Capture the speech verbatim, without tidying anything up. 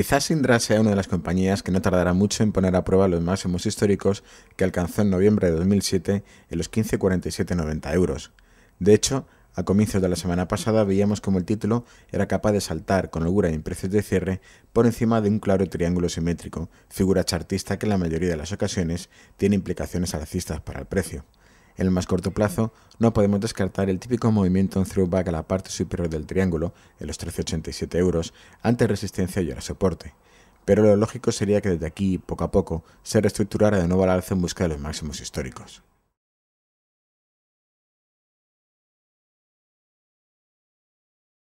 Quizás Indra sea una de las compañías que no tardará mucho en poner a prueba los máximos históricos que alcanzó en noviembre de dos mil siete en los quince cuarenta y siete con noventa euros. De hecho, a comienzos de la semana pasada veíamos como el título era capaz de saltar con holgura y en precios de cierre por encima de un claro triángulo simétrico, figura chartista que en la mayoría de las ocasiones tiene implicaciones alcistas para el precio. En el más corto plazo, no podemos descartar el típico movimiento en throwback a la parte superior del triángulo, en los trece ochenta y siete euros, ante resistencia y ahora soporte. Pero lo lógico sería que desde aquí, poco a poco, se reestructurara de nuevo al alza en busca de los máximos históricos.